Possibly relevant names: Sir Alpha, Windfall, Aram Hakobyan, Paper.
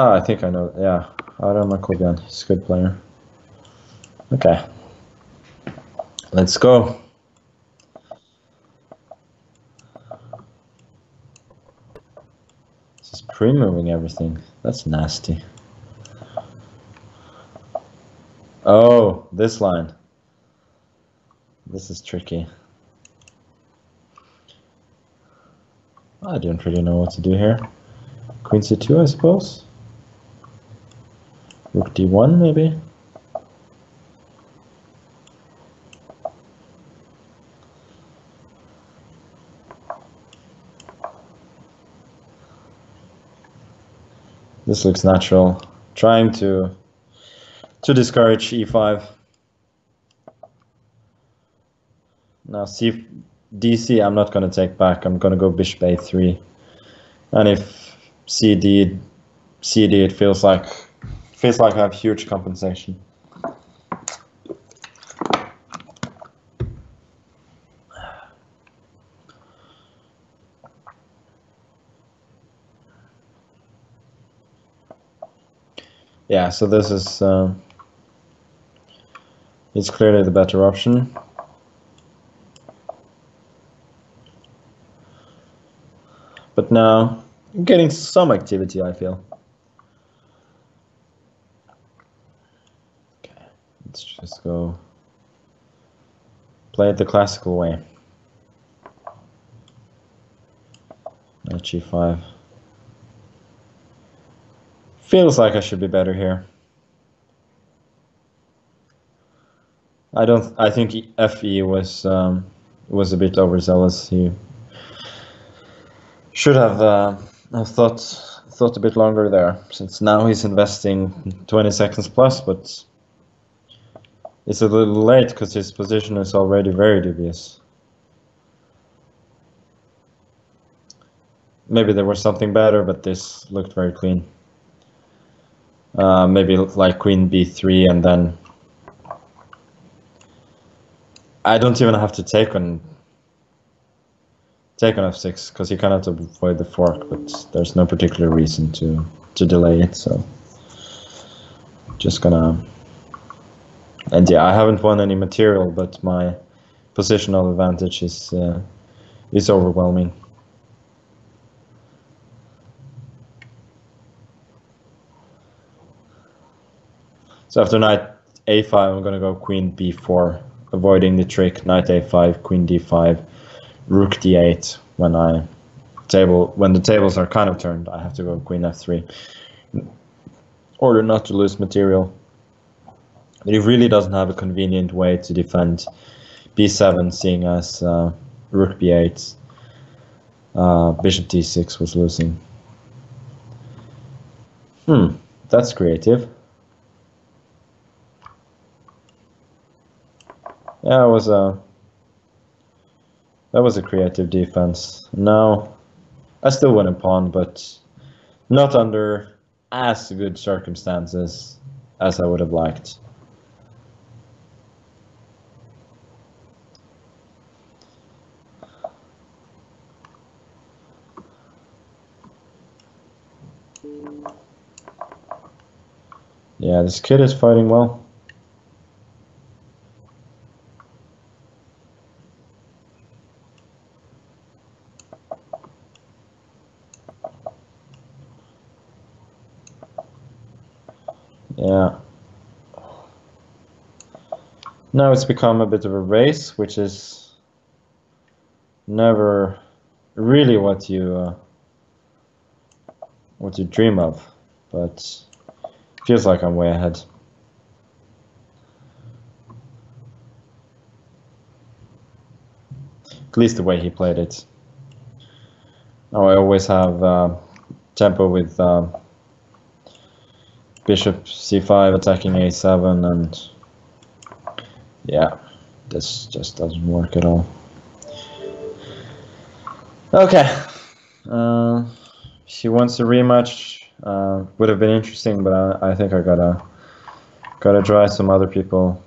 I think I know. Yeah, Aram Hakobyan. He's a good player. Okay. Let's go. This is pre-moving everything. That's nasty. Oh, this line. This is tricky. I don't really know what to do here. Queen c2, I suppose. Rook d1, maybe. This looks natural. Trying to discourage e5. Now c dc, I'm not going to take back. I'm going to go bishop a3. And if cd, it feels like I have huge compensation. Yeah, so this is it's clearly the better option. But now I'm getting some activity, I feel. Okay, let's just go play it the classical way. Knight g5. Feels like I should be better here. I think FE was a bit overzealous. He should have thought a bit longer there, since now he's investing 20 seconds plus, but it's a little late because his position is already very dubious. Maybe there was something better, but this looked very clean. Maybe like queen b3, and then I don't even have to take on f6 because you cannot avoid the fork, but there's no particular reason to delay it, so just gonna. And yeah, I haven't won any material, but my positional advantage is overwhelming. So after knight a5, I'm going to go queen b4, avoiding the trick knight a5, queen d5, rook d8. When the tables are kind of turned, I have to go queen f3 in order not to lose material. But he really doesn't have a convenient way to defend b7, seeing as rook b8, bishop d6 was losing. That's creative. Yeah, that was a creative defense. Now, I still win a pawn, but not under as good circumstances as I would have liked. Yeah, this kid is fighting well. Yeah. Now it's become a bit of a race, which is never really what you dream of, but feels like I'm way ahead. At least the way he played it. Now I always have tempo with bishop c5 attacking a7, and yeah, this just doesn't work at all. Okay, she wants a rematch. Would have been interesting, but I think I gotta try some other people.